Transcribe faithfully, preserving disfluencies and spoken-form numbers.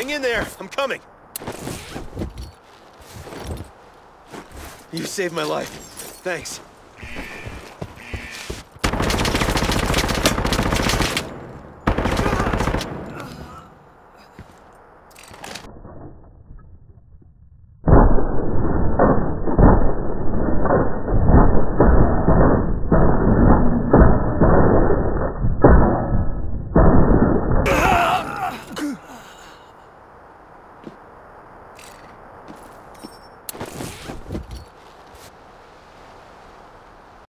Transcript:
Hang in there. I'm coming. You saved my life. Thanks.